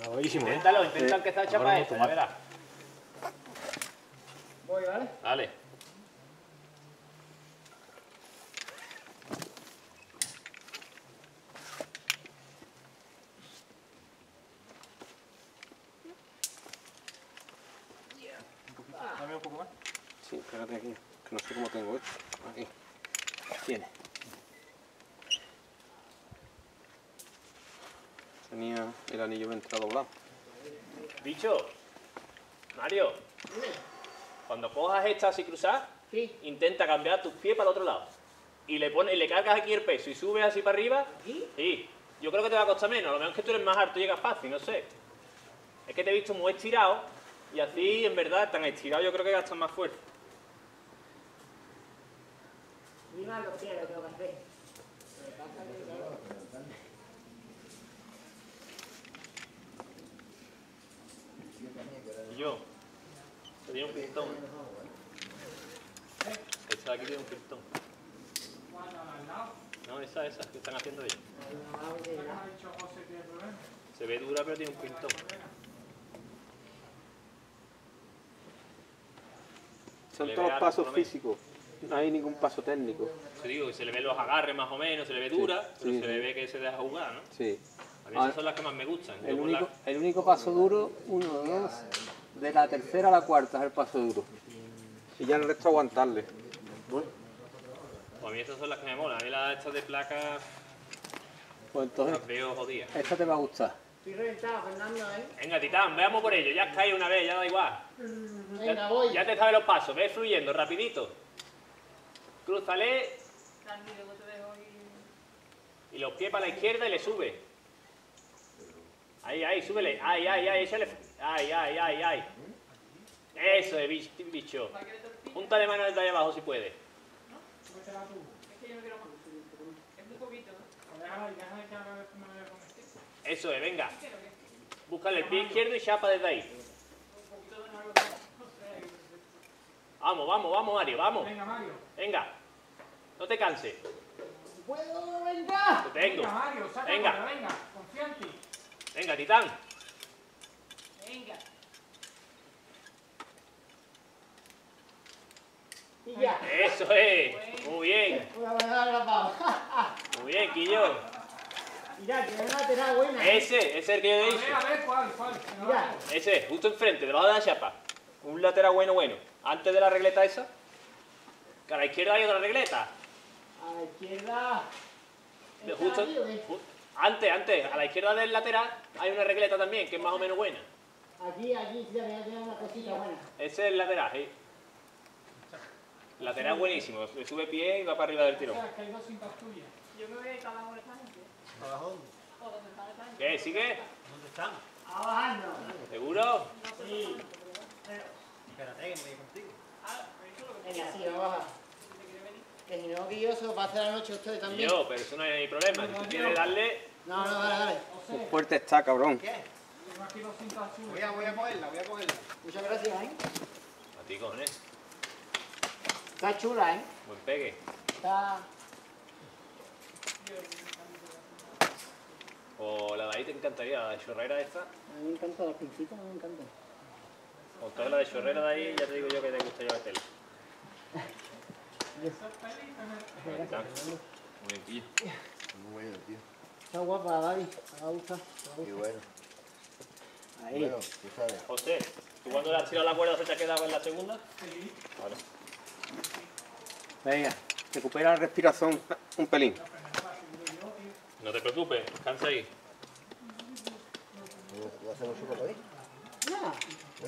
Está buenísimo. Inténtalo, intenta que está chapa esta, ya verás. Voy, ¿vale? Dale. Dame un poco más. Sí, pégate aquí, que no sé cómo tengo esto. Aquí. Tiene. Tenía el anillo ventrado doblado. Bicho, Mario, cuando cojas esta así cruzada, sí, intenta cambiar tus pies para el otro lado. Y le cargas aquí el peso y subes así para arriba. ¿Aquí? Sí. Yo creo que te va a costar menos. A lo mejor es que tú eres más alto y llegas fácil, no sé. Es que te he visto muy estirado y así, en verdad, tan estirado yo creo que gastas más fuerza. Mira lo que tengo que hacer. Yo, tenía un pistón. Esta de aquí tiene un pistón. No, esas que están haciendo ellos. Se ve dura, pero tiene un pistón. Son todos pasos físicos, no hay ningún paso técnico. Yo digo que se le ven los agarres más o menos, se le ve dura, sí, pero sí, se le ve que se deja jugar, ¿no? Sí. A mí esas son las que más me gustan. El único paso duro, uno, dos, de la tercera a la cuarta es el paso duro. Y ya el resto aguantarle. Bueno. Pues a mí esas son las que me molan. A mí las estas de placa pues entonces, las veo jodidas. Esta te va a gustar. Estoy reventado, Fernando, ¿eh? Venga, Titán, veamos por ello. Ya has caído una vez, ya da igual. Venga, ya, voy. Ya te sabes los pasos, ve fluyendo, rapidito. Crúzale. Y los pies para la izquierda y le sube. Ahí, ahí, súbele. Ay, ay, ay, échale. Ay, ay, ay, ay. Eso es, bicho. Júntale mano desde ahí abajo si puede. ¿No? Es que yo no quiero más. Es muy poquito, ¿no? Eso es, venga. Búscale el pie izquierdo y chapa desde ahí. Vamos, vamos, vamos, Mario, vamos. Venga, Mario. Venga. No te canses. ¡Puedo, venga! Te tengo. Venga, Mario, sácalo, venga. Venga, confía en ti. Venga, Titán. Venga. Y ya. Eso es. Bueno. Muy bien. Muy bien, Quillo. Mirá, que es una tela buena. Ese es el que yo he dicho. A ver, ¿cuál? Mirá. Ese, justo enfrente, debajo de la chapa. Un lateral bueno, bueno. Antes de la regleta esa. Que a la izquierda hay otra regleta. A la izquierda. Justo. Antes, a la izquierda del lateral hay una regleta también, que es más o menos buena. Aquí, ya tenemos una cosita buena. Ese es el lateral, sí. El lateral buenísimo, le sube pie y va para arriba del tirón. Yo me voy a ir para abajo de esta gente. ¿Para abajo? ¿Qué? ¿Sigue? ¿Dónde están? Abajando. ¿Seguro? Sí. Espérate, que me voy contigo. Venga, sí, abajo. Que si no, que yo se lo pasé la noche a ustedes también. Yo, pero eso no hay problema. Si tú quieres darle... No, dale. Qué fuerte está, cabrón. ¿Qué? Voy a cogerla, Muchas gracias, ¿eh? A ti, cojones. Está chula, ¿eh? Buen pegue. O la de ahí te encantaría, la de chorrera esta. A mí me encanta, las pincitas me encantan. Con toda la de chorrera de ahí, ya te digo yo que te gusta llevar tela. Muy bien, tío. Muy bueno, tío. Está guapa, David. Me va a gustar. Y bueno. Ahí. Bueno, tú sabes. José, ¿tú cuando le has tirado la cuerda se te ha quedado en la segunda? Sí. Vale. Venga, recupera la respiración un pelín. No te preocupes, cansa ahí. ¿Lo hacemos solo por ahí? No.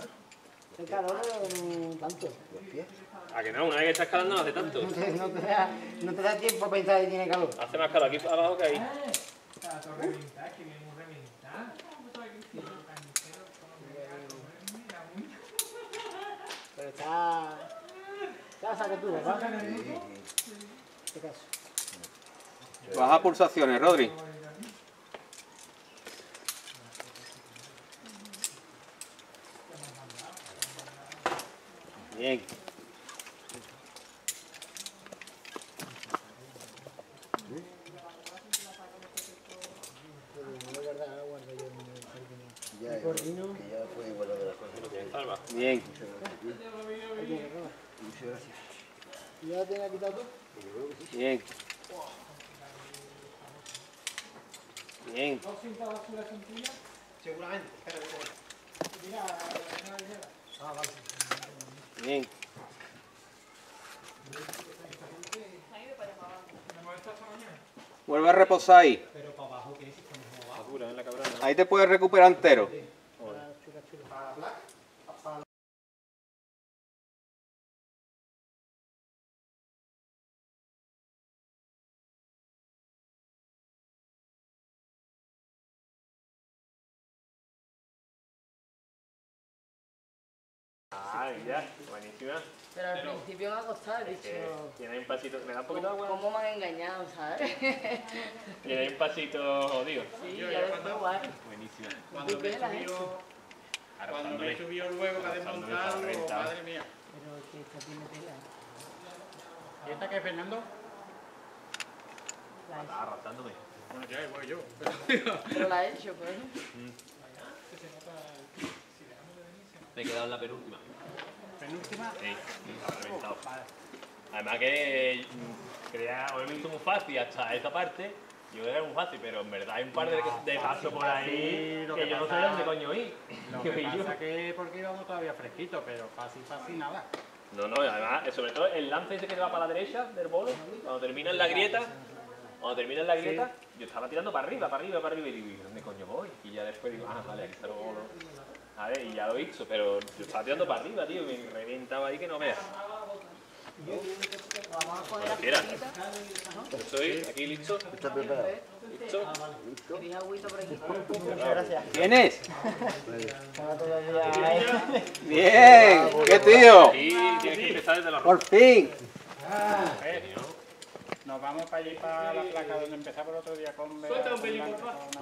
El calor tanto. ¿A que no? Una vez que estás calando no hace tanto. No te da tiempo a pensar que tiene calor. Hace más calor aquí abajo que ahí. Está todo reventado, que viene muy reventado. Pero está... Está saca tú, ¿verdad? ¿Qué caso? Baja pulsaciones, Rodri. Bien. Ya, Bien. Muchas gracias. ¿Ya la tenía quitado tú? Bien. Bien. ¿No sienta basura sencilla? Seguramente. Mira, ah, vale. Bien. Vuelve a reposar ahí. Pero para abajo, ¿qué es? Ahí te puedes recuperar entero. Ah, ya, buenísima. Pero al principio me ha costado, bicho. Tiene un pasito, me da un poquito de agua. ¿Cómo me han engañado, sabes? Tiene un pasito jodido. Sí, yo ya lo guay. Buenísima. Cuando me subió luego para desmontar, madre mía. Pero que esta tiene tela. ¿Y esta qué es, Fernando? La estaba arrastrándome. Bueno, ya voy yo. Pero la he hecho, pues. Me he quedado en la penúltima. ¿Penúltima? Sí, estaba reventado. Además que creía, obviamente, muy fácil hasta esta parte. Yo era muy fácil, pero en verdad hay un par de pasos por ahí que yo no sabía dónde coño ir. Lo que pasa que porque íbamos todavía fresquitos, pero fácil, fácil nada. No, no, además, sobre todo el lance ese que se va para la derecha del bolo, cuando termina en la grieta, yo estaba tirando para arriba, para arriba, para arriba y digo, ¿dónde coño voy? Y ya después digo, ah, vale, aquí está el bolo. A ver, y ya lo he visto, pero yo estaba tirando para arriba, tío, y me reventaba ahí que no veas. Vamos a coger la estoy aquí listo. ¿Estás preparado? ¿Listo? ¿Quería agüita por aquí? Muchas gracias. ¿Vienes? Bien, qué tío. Sí, tienes que empezar desde la ropa. Por fin. Nos vamos para allí, para la placa donde empezamos el otro día con... Suelta un pelín, por favor.